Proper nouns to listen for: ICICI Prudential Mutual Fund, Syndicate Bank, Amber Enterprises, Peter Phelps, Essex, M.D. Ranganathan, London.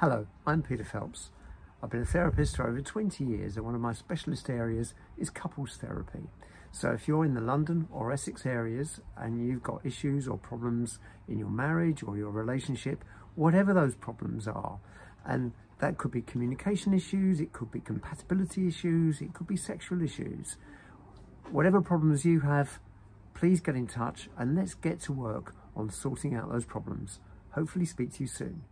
Hello, I'm Peter Phelps. I've been a therapist for over 20 years and one of my specialist areas is couples therapy. So if you're in the London or Essex areas and you've got issues or problems in your marriage or your relationship, whatever those problems are, and that could be communication issues, it could be compatibility issues, it could be sexual issues. Whatever problems you have, please get in touch and let's get to work on sorting out those problems. Hopefully speak to you soon.